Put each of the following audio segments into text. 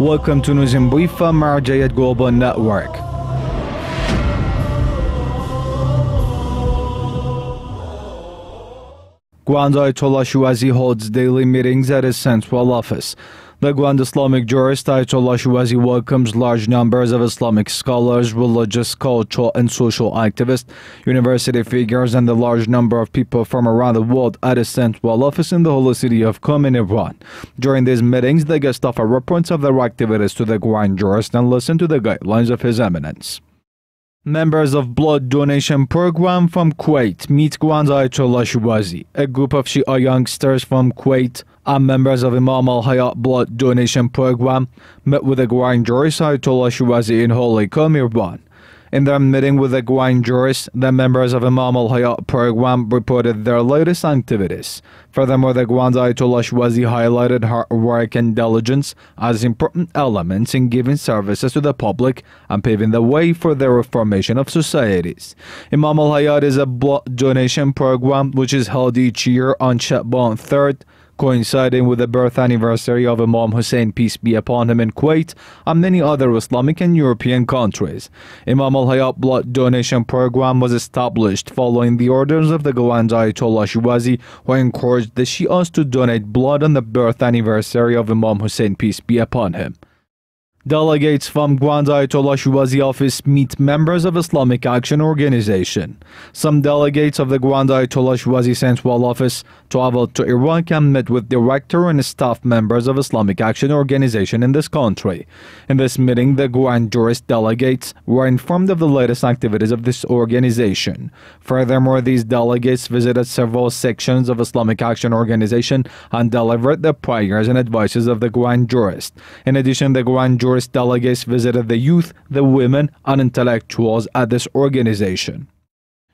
Welcome to News in Brief from Marjaiyat Global Network. Grand Ayatollah Shirazi holds daily meetings at his central office. The Grand Islamic jurist Ayatollah Shirazi welcomes large numbers of Islamic scholars, religious, cultural and social activists, university figures and a large number of people from around the world at his central office in the holy city of Qom in Iran. During these meetings, the guests offer reports of their activities to the Grand jurist and listen to the guidelines of His Eminence. Members of blood donation program from Kuwait meet Grand Ayatollah Shirazi. A group of Shia youngsters from Kuwait and members of Imam al-Hayat blood donation program met with the Grand jurist Ayatollah Shirazi in Holy Qom, Iran. In their meeting with the Grand jurist, the members of Imam al-Hayat program reported their latest activities. Furthermore, the Grand Ayatollah Shirazi highlighted hard work and diligence as important elements in giving services to the public and paving the way for the reformation of societies. Imam al-Hayat is a blood donation program which is held each year on Shaban 3rd, coinciding with the birth anniversary of Imam Hussein, peace be upon him, in Kuwait and many other Islamic and European countries. Imam al-Hayat blood donation program was established following the orders of the Grand Ayatollah Shirazi, who encouraged the Shias to donate blood on the birth anniversary of Imam Hussein, peace be upon him. Delegates from Grand Ayatollah Shirazi office meet members of Islamic Action Organization. Some delegates of the Grand Ayatollah Shirazi central office traveled to Iraq and met with director and staff members of Islamic Action Organization in this country. In this meeting, the Grand jurist delegates were informed of the latest activities of this organization. Furthermore, these delegates visited several sections of Islamic Action Organization and delivered the prayers and advices of the Grand jurist. In addition, the Grand jurist delegates visited the youth, the women, and intellectuals at this organization.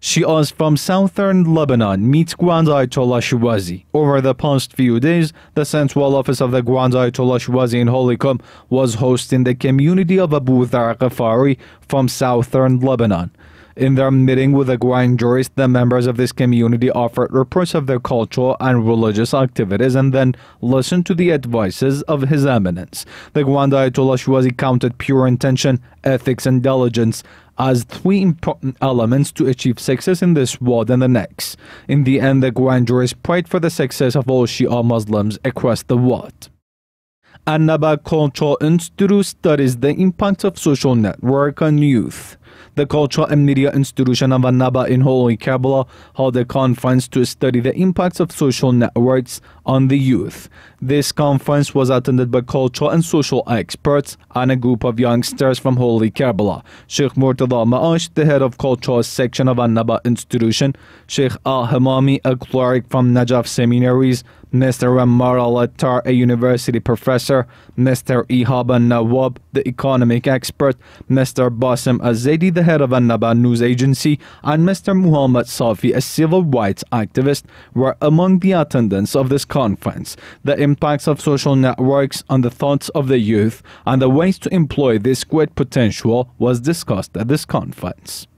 Shias from Southern Lebanon meet Grand Ayatollah Shirazi. Over the past few days, the central office of the Grand Ayatollah Shirazi in Holy Qom was hosting the community of Abu Tar Khafari from Southern Lebanon. In their meeting with the Grand jurist, the members of this community offered reports of their cultural and religious activities and then listened to the advices of His Eminence. The Grand Ayatollah Shirazi counted pure intention, ethics and diligence as three important elements to achieve success in this world and the next. In the end, the Grand jurist prayed for the success of all Shia Muslims across the world. Annaba Cultural Institute studies the impact of social network on youth. The Cultural and Media Institution of Annaba in Holy Karbala held a conference to study the impacts of social networks on the youth. This conference was attended by cultural and social experts and a group of youngsters from Holy Karbala. Sheikh Murtada Maash, the head of cultural section of Annaba Institution, Sheikh Al-Hamami, a cleric from Najaf seminaries, Mr. Ammar Al-Attar, a university professor, Mr. Ihaban Nawab, the economic expert, Mr. Basim Azedi, the head of Annaba News Agency, and Mr. Muhammad Safi, a civil rights activist, were among the attendants of this conference. The impacts of social networks on the thoughts of the youth and the ways to employ this great potential was discussed at this conference.